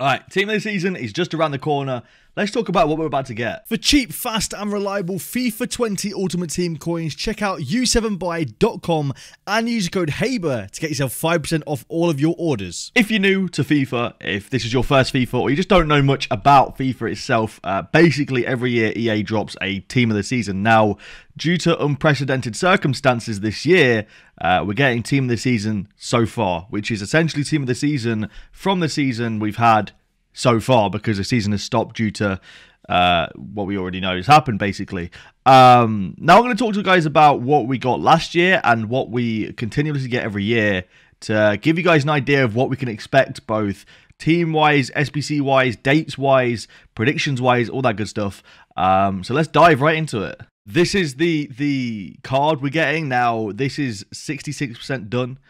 Alright, Team of the Season is just around the corner. Let's talk about what we're about to get. For cheap, fast and reliable FIFA 20 Ultimate Team coins, check out u7buy.com and use code HABER to get yourself 5% off all of your orders. If you're new to FIFA, if this is your first FIFA or you just don't know much about FIFA itself, basically every year EA drops a Team of the Season. Now, due to unprecedented circumstances this year, we're getting Team of the Season so far, which is essentially Team of the Season from the season we've had so far, because the season has stopped due to what we already know has happened, basically. Now I'm going to talk to you guys about what we got last year and what we continuously get every year to give you guys an idea of what we can expect, both team-wise, SBC-wise, dates-wise, predictions-wise, all that good stuff. So let's dive right into it. This is the card we're getting now. This is 66% done.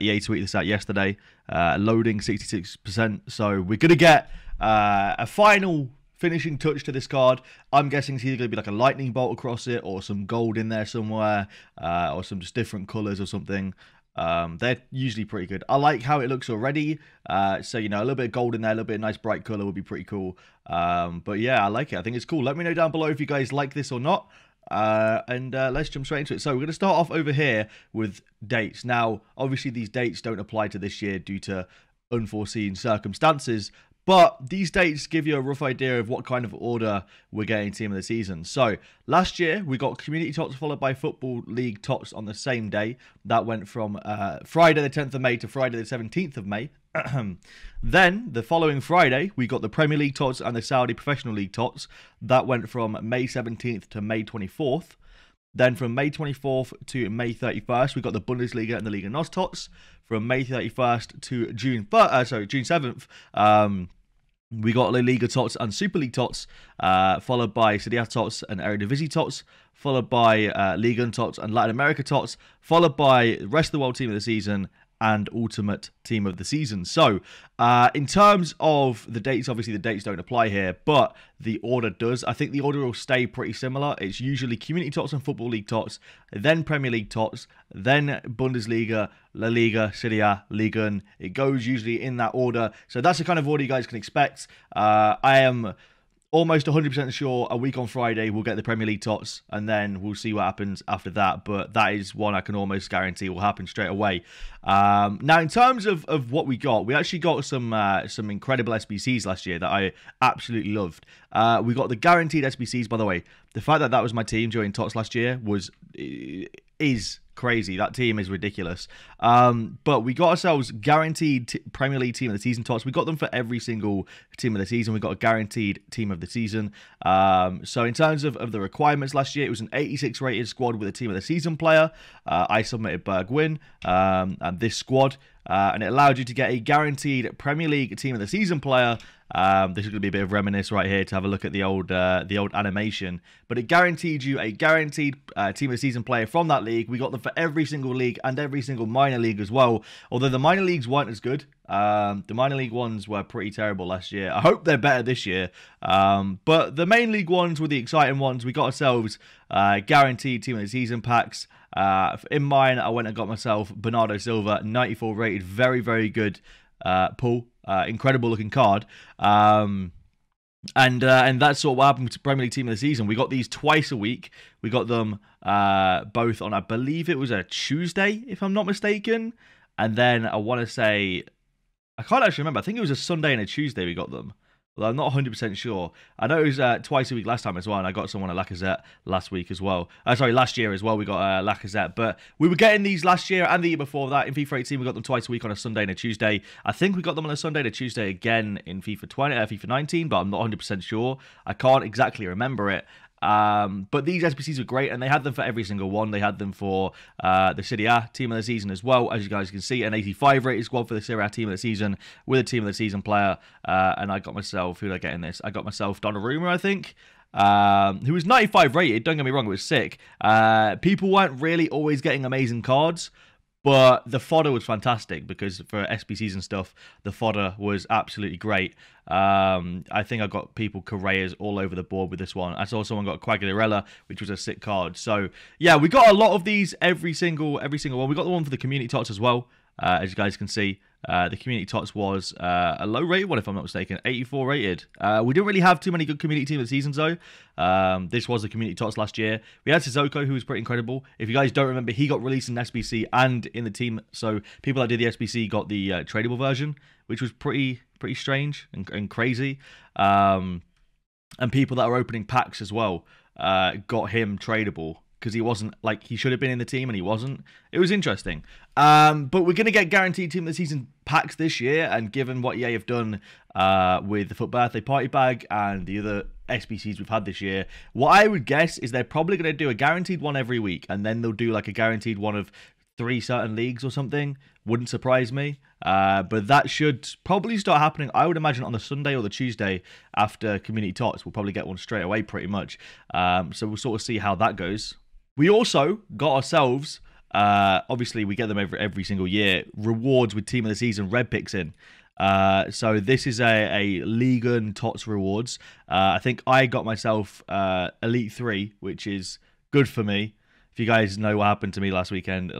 EA tweeted this out yesterday, loading 66%, so we're going to get a final finishing touch to this card. I'm guessing it's either going to be like a lightning bolt across it or some gold in there somewhere, or some just different colours or something. They're usually pretty good. I like how it looks already, so you know, a little bit of gold in there, a little bit of nice bright colour would be pretty cool. But yeah, I like it. I think it's cool. Let me know down below if you guys like this or not. And let's jump straight into it. So we're going to start off over here with dates. Now, obviously these dates don't apply to this year due to unforeseen circumstances, but these dates give you a rough idea of what kind of order we're getting Team of the Season. So last year, we got Community Tots followed by Football League Tots on the same day. That went from Friday the 10th of May to Friday the 17th of May. Then, the following Friday, we got the Premier League Tots and the Saudi Professional League Tots. That went from May 17th to May 24th. Then from May 24th to May 31st, we got the Bundesliga and the Liga NOS Tots. From May 31st to June 7th, we got La Liga Tots and Super League Tots, followed by Serie A Tots and Eredivisie Tots, followed by Ligue 1 Tots and Latin America Tots, followed by the rest of the World Team of the Season and Ultimate Team of the Season. So, in terms of the dates, obviously the dates don't apply here, but the order does. I think the order will stay pretty similar. It's usually Community Tots and Football League Tots, then Premier League Tots, then Bundesliga, La Liga, Serie A, Ligue 1. It goes usually in that order. So that's the kind of order you guys can expect. I am almost 100% sure a week on Friday we'll get the Premier League Tots, and then we'll see what happens after that, but that is one I can almost guarantee will happen straight away. Now, in terms of what we got, we actually got some incredible SBCs last year that I absolutely loved. We got the guaranteed SBCs, by the way. The fact that that was my team during Tots last year is crazy. That team is ridiculous. But we got ourselves guaranteed Premier League Team of the Season Tots. We got them for every single Team of the Season. We got a guaranteed Team of the Season. So in terms of the requirements last year, it was an 86 rated squad with a Team of the Season player. I submitted Bergwin and this squad, and it allowed you to get a guaranteed Premier League Team of the Season player. This is going to be a bit of reminisce right here to have a look at the old animation. But it guaranteed you a guaranteed Team of the Season player from that league. We got them for every single league and every single minor league as well. Although the minor leagues weren't as good. The minor league ones were pretty terrible last year. I hope they're better this year. But the main league ones were the exciting ones. We got ourselves guaranteed Team of the Season packs. In mine, I went and got myself Bernardo Silva, 94 rated, very, very good pull. Incredible looking card, and that's sort of what happened to Premier League Team of the Season. We got these twice a week. We got them both on, I believe it was a Tuesday, if I'm not mistaken, and then I want to say, I can't actually remember. I think it was a Sunday and a Tuesday we got them. Well, I'm not 100% sure. I know it was twice a week last time as well, and I got someone at Lacazette last week as well. Sorry, last year as well, we got Lacazette. But we were getting these last year and the year before that. In FIFA 18, we got them twice a week on a Sunday and a Tuesday. I think we got them on a Sunday and a Tuesday again in FIFA 19, but I'm not 100% sure. I can't exactly remember it. But these SBCs were great, and they had them for every single one. They had them for the Serie A Team of the Season as well, as you guys can see. An 85 rated squad for the Serie A Team of the Season with a Team of the Season player. And I got myself, who did I get in this? I got myself Donnarumma, I think, who was 95 rated. Don't get me wrong, it was sick. People weren't really always getting amazing cards, but the fodder was fantastic, because for SBCs and stuff, the fodder was absolutely great. I think I got people Correas all over the board with this one. I saw someone got Quagliarella, which was a sick card. So yeah, we got a lot of these every single one. We got the one for the Community Tots as well. As you guys can see, the Community Tots was a low-rated one, if I'm not mistaken, 84 rated. We didn't really have too many good community teams this season, though. This was the Community Tots last year. We had Sissoko, who was pretty incredible. If you guys don't remember, he got released in SBC and in the team. So people that did the SBC got the tradable version, which was pretty strange and crazy. And people that are opening packs as well got him tradable, because he wasn't, like, he should have been in the team and he wasn't. It was interesting. But we're going to get guaranteed team of the season packs this year, and given what EA have done with the Foot Birthday Party Bag and the other SBCs we've had this year, what I would guess is they're probably going to do a guaranteed one every week, and then they'll do like a guaranteed one of 3 certain leagues or something. Wouldn't surprise me. But that should probably start happening, I would imagine, on the Sunday or the Tuesday after Community Tots. We'll probably get one straight away pretty much. So we'll sort of see how that goes. We also got ourselves, obviously we get them every single year, rewards with Team of the Season red picks in. So this is a Ligue 1 Tots rewards. I think I got myself Elite 3, which is good for me. If you guys know what happened to me last weekend,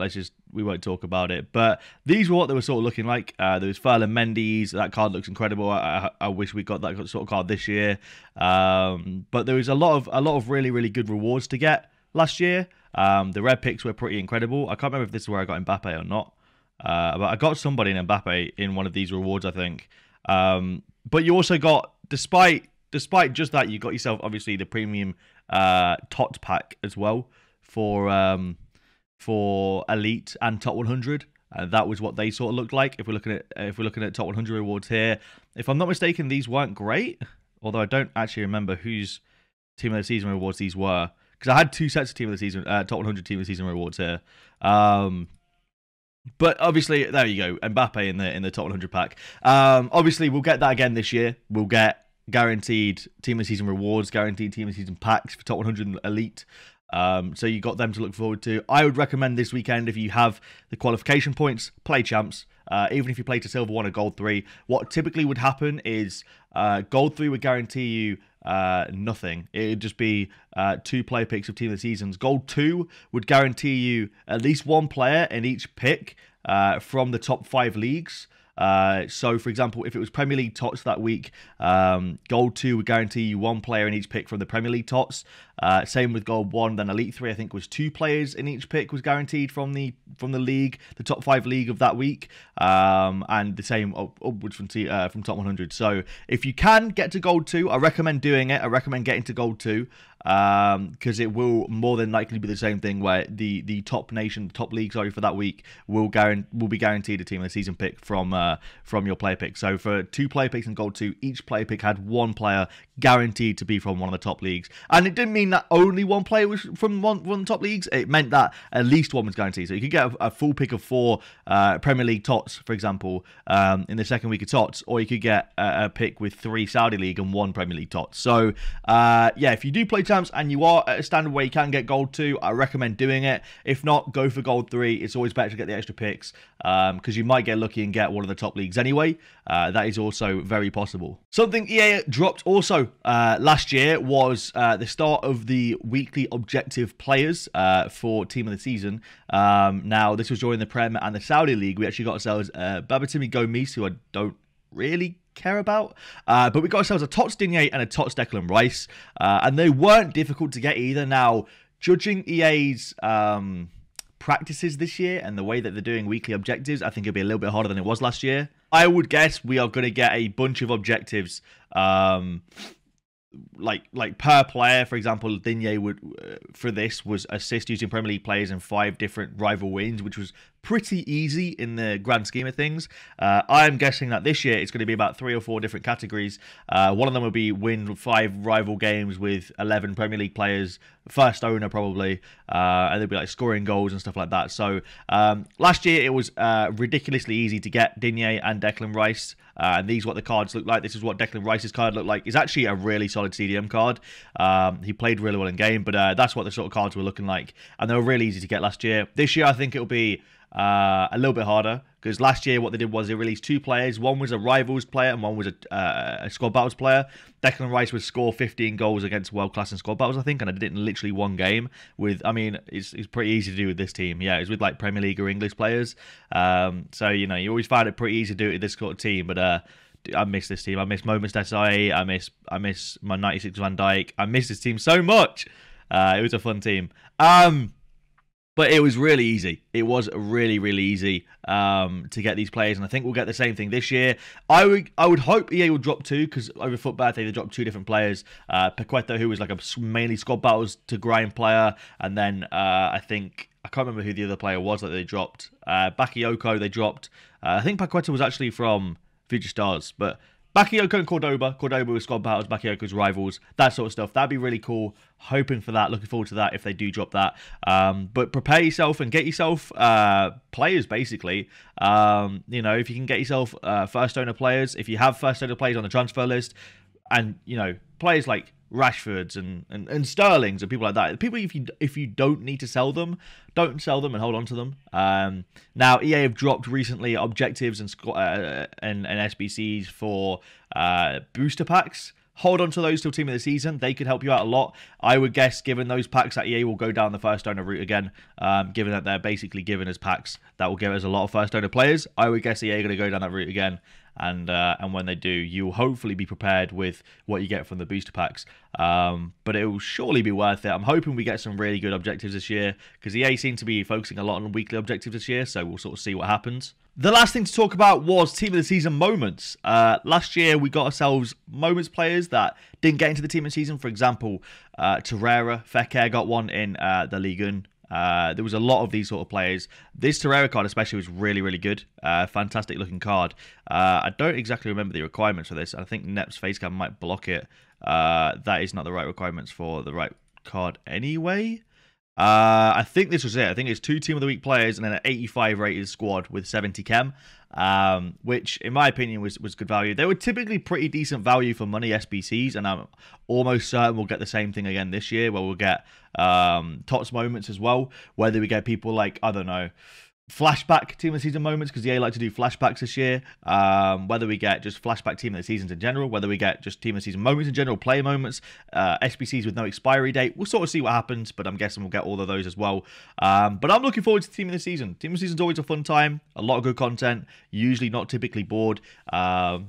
we won't talk about it. But these were what they were sort of looking like. There was Ferland Mendy's. That card looks incredible. I wish we got that sort of card this year. But there was a lot of really, really good rewards to get last year. The red picks were pretty incredible. I can't remember if this is where I got Mbappe or not. But I got somebody in Mbappe in one of these rewards, I think. But you also got, despite just that, you got yourself, obviously, the premium Tot pack as well, for Elite and Top 100, and that was what they sort of looked like. If we're looking at Top 100 rewards here, if I'm not mistaken, these weren't great. Although I don't actually remember whose Team of the Season rewards these were, because I had 2 sets of Team of the Season, Top 100 Team of the Season rewards here. But obviously, there you go, Mbappe in the Top 100 pack. Obviously, we'll get that again this year. We'll get guaranteed Team of the Season rewards, guaranteed Team of the Season packs for Top 100 and Elite. So you got them to look forward to. I would recommend this weekend, if you have the qualification points, play champs. Even if you play to Silver 1 or Gold 3, what typically would happen is Gold 3 would guarantee you nothing. It would just be 2 player picks of Team of the Seasons. Gold 2 would guarantee you at least 1 player in each pick from the top 5 leagues. So, for example, if it was Premier League Tots that week, Gold 2 would guarantee you 1 player in each pick from the Premier League Tots. Same with Gold 1. Then Elite 3, I think, was 2 players in each pick was guaranteed from the league, the top 5 league of that week. And the same upwards from Top 100. So, if you can get to Gold 2, I recommend doing it. I recommend getting to Gold 2. Because it will more than likely be the same thing where the top league, sorry, for that week will be guaranteed a Team of the Season pick from your player pick. So for 2 player picks in Gold 2, each player pick had 1 player guaranteed to be from one of the top leagues. And it didn't mean that only 1 player was from one of the top leagues. It meant that at least 1 was guaranteed. So you could get a full pick of 4 Premier League Tots, for example, in the second week of Tots, or you could get a pick with 3 Saudi League and 1 Premier League Tots. So yeah, if you do play and you are at a standard where you can get Gold 2, I recommend doing it. If not, go for Gold 3. It's always better to get the extra picks because you might get lucky and get one of the top leagues anyway. That is also very possible. Something EA dropped also last year was the start of the weekly objective players for Team of the Season. Now, this was during the Prem and the Saudi League. We actually got ourselves Babatimi Gomez, who I don't really care about, but we got ourselves a Tots Digne and a Tots Declan Rice, and they weren't difficult to get either. Now, judging EA's practices this year and the way that they're doing weekly objectives, I think it'll be a little bit harder than it was last year. I would guess we are going to get a bunch of objectives, like per player. For example, Digne would for this was assist using Premier League players in 5 different rival wins, which was pretty easy in the grand scheme of things. I'm guessing that this year it's going to be about 3 or 4 different categories. One of them will be win 5 rival games with 11 Premier League players, first owner probably, and they'll be like scoring goals and stuff like that. So last year it was ridiculously easy to get Digne and Declan Rice. And these are what the cards look like. This is what Declan Rice's card looked like. It's actually a really solid CDM card. He played really well in game, but that's what the sort of cards were looking like. And they were really easy to get last year. This year, I think it'll be a little bit harder, because last year what they did was they released two players. One was a rivals player and one was a squad battles player. Declan Rice would score 15 goals against world class in squad battles, I think, and I did it in literally one game with, I mean, it's pretty easy to do with this team. Yeah, it's with like Premier League or English players. So, you know, you always find it pretty easy to do it with this sort of team, but I miss this team. I miss Moments Desai. I miss my 96 Van Dijk. I miss this team so much. It was a fun team. But it was really easy. It was really, really easy to get these players, and I think we'll get the same thing this year. I would hope EA will drop two, because over Football they dropped two different players. Paqueta, who was like a mainly squad battles to grind player, and then I think I can't remember who the other player was that they dropped. Bakayoko they dropped. I think Paqueta was actually from Future Stars, but Bakayoko and Cordoba with squad battles, Bakayoko's rivals, that sort of stuff. That'd be really cool. Hoping for that. Looking forward to that if they do drop that. But prepare yourself and get yourself players, basically. You know, if you can get yourself first owner players, if you have first owner players on the transfer list, and, you know, players like Rashfords and Sterlings and people like that. People, if you don't need to sell them, don't sell them and hold on to them. Now, EA have dropped recently objectives and SBCs for booster packs. Hold on to those till team of the season. They could help you out a lot. I would guess, given those packs, that EA will go down the first owner route again, given that they're basically giving us packs that will give us a lot of first owner players. I would guess EA are going to go down that route again. And when they do, you'll hopefully be prepared with what you get from the booster packs. But it will surely be worth it. I'm hoping we get some really good objectives this year, because EA seem to be focusing a lot on weekly objectives this year, so we'll sort of see what happens. The last thing to talk about was Team of the Season moments. Last year, we got ourselves moments players that didn't get into the Team of the Season. For example, Torreira, Fekir got one in the Ligue 1. There was a lot of these sort of players. This Torreira card especially was really, really good. Fantastic looking card. I don't exactly remember the requirements for this. I think Nep's facecam might block it. That is not the right requirements for the right card anyway. I think this was it. I think it's two Team of the Week players and then an 85 rated squad with 70 chem, which in my opinion was good value. They were typically pretty decent value for money SBCs, and I'm almost certain we'll get the same thing again this year, where we'll get Tots moments as well. Whether we get people like, I don't know, flashback Team of the Season moments, because EA like to do flashbacks this year, whether we get just flashback Team of the Seasons in general, whether we get just Team of the Season moments in general, player moments, SBCs with no expiry date. We'll sort of see what happens, but I'm guessing we'll get all of those as well. But I'm looking forward to Team of the Season. Team of the Season's always a fun time, a lot of good content, usually not typically bored, and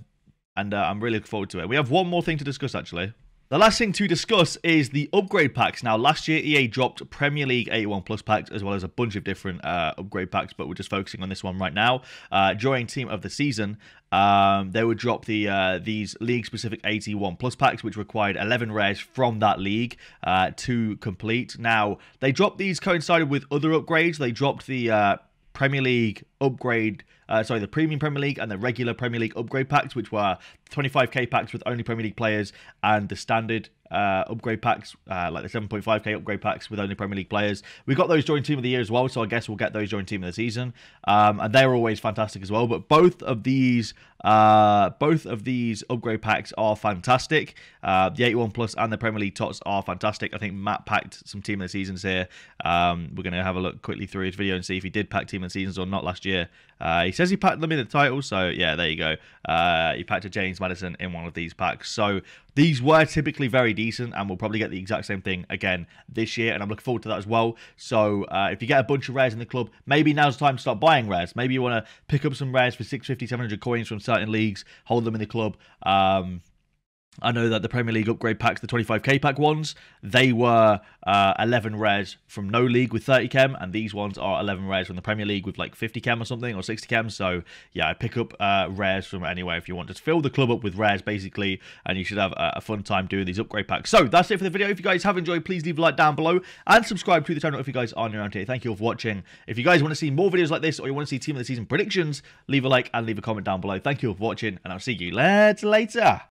I'm really looking forward to it. We have one more thing to discuss, actually. The last thing to discuss is the upgrade packs. Now, last year, EA dropped Premier League 81 Plus packs, as well as a bunch of different upgrade packs, but we're just focusing on this one right now. During Team of the Season, they would drop these league-specific 81 Plus packs, which required 11 rares from that league to complete. Now, they dropped these coincided with other upgrades. They dropped the Premier League upgrade, the Premium Premier League and the regular Premier League upgrade packs, which were 25k packs with only Premier League players, and the standard upgrade packs, like the 7.5k upgrade packs with only Premier League players. We got those during Team of the Year as well, so I guess we'll get those during Team of the Season. And they're always fantastic as well. But both of these upgrade packs are fantastic. The 81 Plus and the Premier League Tots are fantastic. I think Matt packed some Team of the Seasons here. We're going to have a look quickly through his video and see if he did pack Team of the Seasons or not last year. He says he packed them in the title, so yeah, there you go. He packed a James Madison in one of these packs. So these were typically very decent, and we'll probably get the exact same thing again this year, and I'm looking forward to that as well. So if you get a bunch of rares in the club, maybe now's the time to start buying rares. Maybe you want to pick up some rares for 650, 700 coins from certain leagues, hold them in the club. I know that the Premier League upgrade packs, the 25k pack ones, they were 11 rares from no league with 30 chem, and these ones are 11 rares from the Premier League with like 50 chem or something, or 60 chem. So yeah, pick up rares from anywhere if you want. Just fill the club up with rares basically, and you should have a fun time doing these upgrade packs. So that's it for the video. If you guys have enjoyed, please leave a like down below and subscribe to the channel if you guys are new around here. Thank you all for watching. If you guys want to see more videos like this, or you want to see Team of the Season predictions, leave a like and leave a comment down below. Thank you all for watching, and I'll see you later.